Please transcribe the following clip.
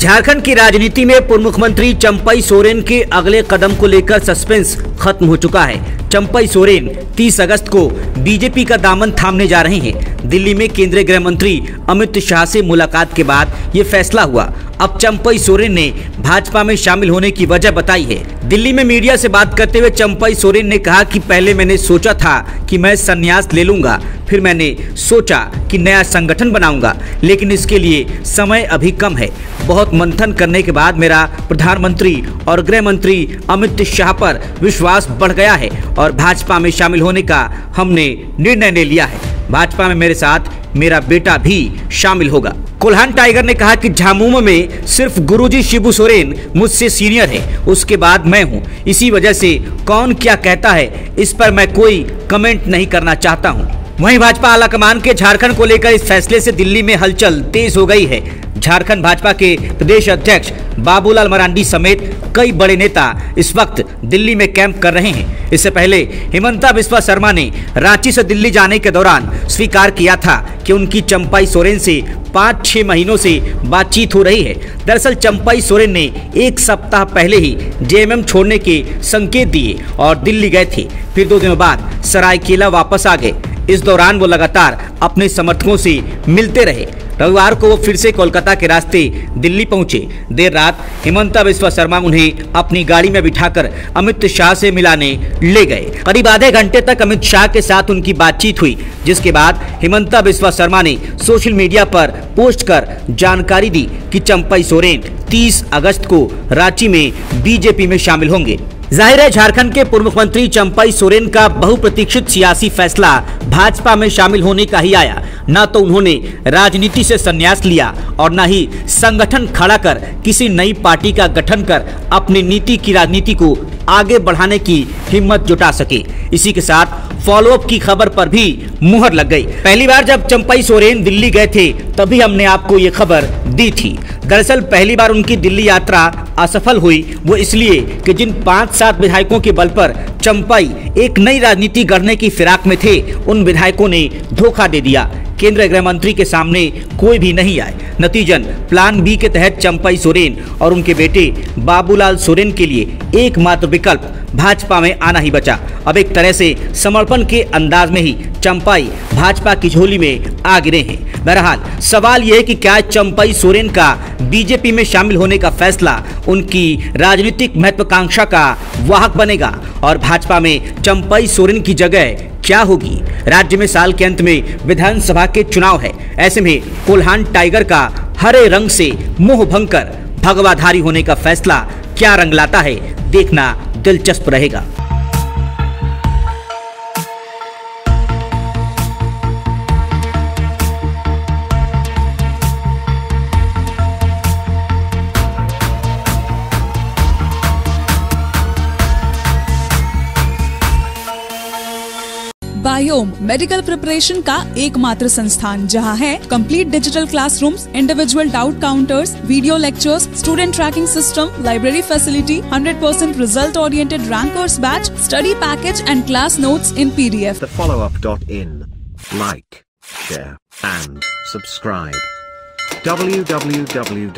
झारखंड की राजनीति में पूर्व मुख्यमंत्री चंपई सोरेन के अगले कदम को लेकर सस्पेंस खत्म हो चुका है। चंपई सोरेन 30 अगस्त को बीजेपी का दामन थामने जा रहे हैं। दिल्ली में केंद्रीय गृह मंत्री अमित शाह से मुलाकात के बाद ये फैसला हुआ। अब चंपई सोरेन ने भाजपा में शामिल होने की वजह बताई है। दिल्ली में मीडिया से बात करते हुए चंपई सोरेन ने कहा कि पहले मैंने सोचा था कि मैं संन्यास ले लूंगा, फिर मैंने सोचा कि नया संगठन बनाऊंगा, लेकिन इसके लिए समय अभी कम है। बहुत मंथन करने के बाद मेरा प्रधानमंत्री और गृह मंत्री अमित शाह पर विश्वास बढ़ गया है और भाजपा में शामिल होने का हमने निर्णय ले लिया है। भाजपा में मेरे साथ मेरा बेटा भी शामिल होगा। कोल्हान टाइगर ने कहा कि झामुमो में सिर्फ गुरुजी शिबू सोरेन मुझसे सीनियर है, उसके बाद मैं हूं। इसी वजह से कौन क्या कहता है इस पर मैं कोई कमेंट नहीं करना चाहता हूं। वहीं भाजपा आलाकमान के झारखंड को लेकर इस फैसले से दिल्ली में हलचल तेज हो गई है। झारखंड भाजपा के प्रदेश अध्यक्ष बाबूलाल मरांडी समेत कई बड़े नेता इस वक्त दिल्ली में कैंप कर रहे हैं। इससे पहले हिमंत बिस्वा शर्मा ने रांची से दिल्ली जाने के दौरान स्वीकार किया था कि उनकी चंपई सोरेन से 5-6 महीनों से बातचीत हो रही है। दरअसल चंपई सोरेन ने एक सप्ताह पहले ही जेएमएम छोड़ने के संकेत दिए और दिल्ली गए थे, फिर 2 दिनों बाद सरायकेला वापस आ गए। इस दौरान वो लगातार अपने समर्थकों से मिलते रहे। रविवार को वो फिर से कोलकाता के रास्ते दिल्ली पहुंचे। देर रात हिमंत बिस्वा शर्मा उन्हें अपनी गाड़ी में बिठाकर अमित शाह से मिलाने ले गए। करीब आधे घंटे तक अमित शाह के साथ उनकी बातचीत हुई, जिसके बाद हिमंत बिस्वा शर्मा ने सोशल मीडिया पर पोस्ट कर जानकारी दी कि चंपई सोरेन 30 अगस्त को रांची में बीजेपी में शामिल होंगे। जाहिर है झारखंड के पूर्व मुख्यमंत्री चंपई सोरेन का बहुप्रतीक्षित सियासी फैसला भाजपा में शामिल होने का ही आया। न तो उन्होंने राजनीति से संन्यास लिया और न ही संगठन खड़ा कर किसी नई पार्टी का गठन कर अपनी नीति की राजनीति को आगे बढ़ाने की हिम्मत जुटा सके। इसी के साथ फॉलोअप की खबर पर भी मुहर लग गई। पहली बार जब चंपई सोरेन दिल्ली गए थे तभी हमने आपको ये खबर दी थी। दरअसल पहली बार उनकी दिल्ली यात्रा असफल हुई, वो इसलिए कि जिन 5-7 विधायकों के बल पर चंपई एक नई राजनीति गढ़ने की फिराक में थे, उन विधायकों ने धोखा दे दिया। केंद्रीय गृह मंत्री के सामने कोई भी नहीं आए। नतीजन प्लान बी के तहत चंपई सोरेन और उनके बेटे बाबूलाल सोरेन के लिए एकमात्र विकल्प भाजपा में आना ही बचा। अब एक तरह से समर्पण के अंदाज में ही चंपई भाजपा की झोली में आ गिरे हैं। बहरहाल सवाल यह है कि क्या चंपई सोरेन का बीजेपी में शामिल होने का फैसला उनकी राजनीतिक महत्वाकांक्षा का वाहक बनेगा और भाजपा में चंपई सोरेन की जगह क्या होगी? राज्य में साल के अंत में विधानसभा के चुनाव है। ऐसे में कोल्हान टाइगर का हरे रंग से मोह भंग कर भगवाधारी होने का फैसला क्या रंग लाता है, देखना दिलचस्प रहेगा। बायोम मेडिकल प्रिपरेशन का एकमात्र संस्थान जहां है complete digital classrooms, individual doubt counters, video lectures, student tracking system, library facility, 100% result-oriented rankers batch, study package and class notes in PDF. The Follow-Up.in. Like, share and subscribe. www.thefollowup.in